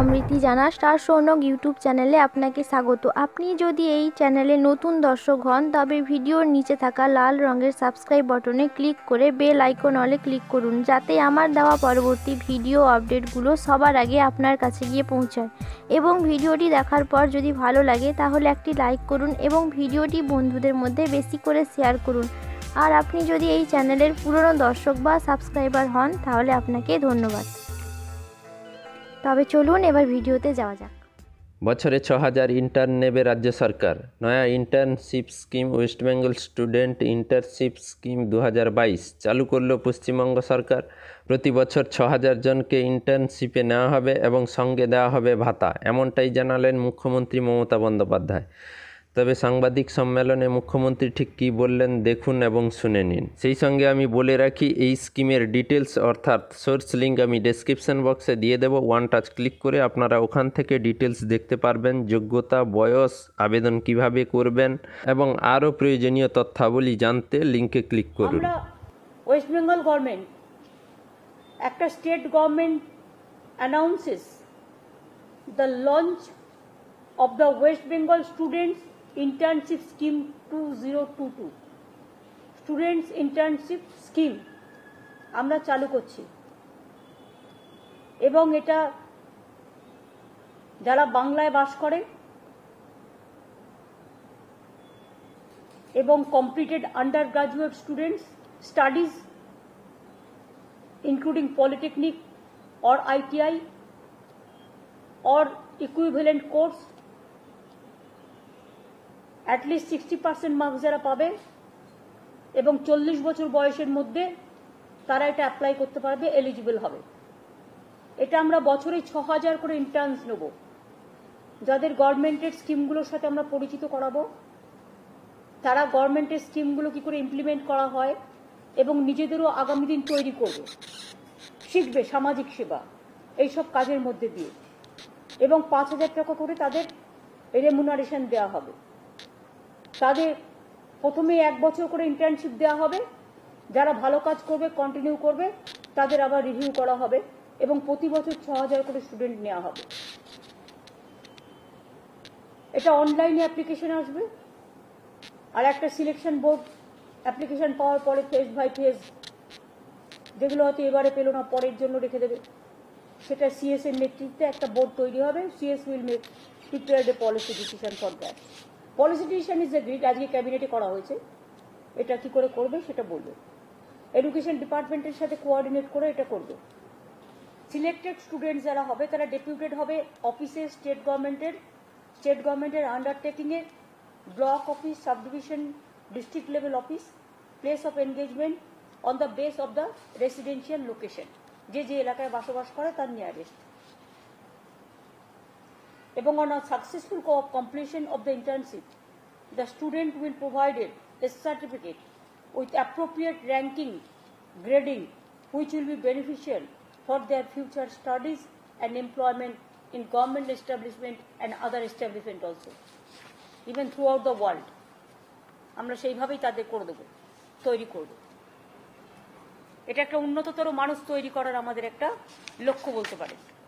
অমৃতি জানা star Shaunak YouTube চ্যানেলে আপনাকে স্বাগত। আপনি যদি এই চ্যানেলে নতুন দর্শক হন তবে ভিডিওর নিচে থাকা লাল রঙের সাবস্ক্রাইব বাটনে ক্লিক করে বেল আইকন অলে ক্লিক করুন, যাতে আমার দেওয়া পরবর্তী ভিডিও আপডেটগুলো সবার আগে আপনার কাছে গিয়ে পৌঁছায়। এবং ভিডিওটি দেখার পর যদি ভালো লাগে তাহলে একটি লাইক করুন এবং ভিডিওটি বন্ধুদের মধ্যে বেশি করে শেয়ার করুন। আর আপনি যদি এই চ্যানেলের পুরনো দর্শক বা সাবস্ক্রাইবার হন তাহলে আপনাকে ধন্যবাদ। তবে চলুন এবার ভিডিওতে যাওয়া যাক। বছরে ৬,০০০ ইন্টার্ন নেবে রাজ্য সরকার। নয়া internship scheme West Bengal student internship scheme ২০২২ চালু করল পশ্চিমবঙ্গ সরকার। প্রতি বছর ৬,০০০ জনকে ইন্টার্নশিপে নেওয়া হবে এবং সঙ্গে দেওয়া হবে ভাতা, এমনটাই জানালেন মুখ্যমন্ত্রী মমতা বন্দ্যোপাধ্যায়। তবে সাংবাদিক সম্মেলনে মুখ্যমন্ত্রী ঠিক কী বললেন দেখুন এবং শুনে নিন। সেই সঙ্গে আমি বলে রাখি, এই স্কিমের ডিটেলস অর্থাৎ সোর্স লিঙ্ক আমি ডেসক্রিপশন বক্সে দিয়ে দেব। ওয়ান টাচ ক্লিক করে আপনারা ওখান থেকে ডিটেলস দেখতে পারবেন, যোগ্যতা, বয়স, আবেদন কিভাবে করবেন এবং আরও প্রয়োজনীয় তথ্যাবলী জানতে লিঙ্কে ক্লিক করুন। ওয়েস্ট বেঙ্গল গভর্নমেন্ট, একটা state government announces the launch of the West Bengal students Internship Scheme 2022 Students Internship Scheme আমরা চালু করছি, এবং এটা যারা বাংলায় বাস করে এবং completed undergraduate students studies including polytechnic or ITI or equivalent course at least 60% marks যারা পাবে এবং 40 বছর বয়সের মধ্যে তারা এটা অ্যাপ্লাই করতে পারবে, এলিজিবল হবে। এটা আমরা বছরে ৬,০০০ করে ইন্টার্নস নেব, যাদের গভর্নমেন্টের স্কিমগুলোর সাথে আমরা পরিচিত করাবো, তারা গভর্নমেন্টের স্কিমগুলো কী করে ইমপ্লিমেন্ট করা হয় এবং নিজেদেরও আগামী দিন তৈরি করবে, শিখবে সামাজিক সেবা এইসব কাজের মধ্যে দিয়ে, এবং ৫,০০০ টাকা করে তাদের রেমুনারেশন দেওয়া হবে। তাদের প্রথমে ১ বছর করে ইন্টার্নশিপ দেওয়া হবে, যারা ভালো কাজ করবে কন্টিনিউ করবে তাদের আবার রিভিউ করা হবে, এবং প্রতি বছর ৬,০০০ করে স্টুডেন্ট নেওয়া হবে। এটা অনলাইনে অ্যাপ্লিকেশন আসবে, আর একটা সিলেকশন বোর্ড অ্যাপ্লিকেশন পাওয়ার পরে ফেজ বাই ফেজ, যেগুলো হয়তো এবারে পেল না পরের জন্য রেখে দেবে, সেটা সিএস এর নেতৃত্বে একটা বোর্ড তৈরি হবে। CS will make prepare the policy decision for that. Policy decision is agreed, আজকে ক্যাবিনেটে করা হয়েছে। এটা কি করে করবে সেটা বলবে, এডুকেশন ডিপার্টমেন্টের সাথে কোঅর্ডিনেট করে এটা করবে। সিলেক্টেড স্টুডেন্ট যারা হবে তারা ডেপুটেড হবে অফিসে স্টেট গভর্নমেন্টের আন্ডারটেকিংয়ে, block office, subdivision, district level office, place of engagement on the base of the residential location, যে যে এলাকায় বসবাস করে তার nearest. Even on a successful completion of the internship, the student will provided a certificate with appropriate ranking, grading, which will be beneficial for their future studies and employment in government establishment and other establishment also, even throughout the world. আমরা সেইভাবেই তাদের করে দেবো, তৈরি করবো। এটা একটা উন্নততর মানুষ তৈরি করার আমাদের একটা লক্ষ্য বলতে পারে।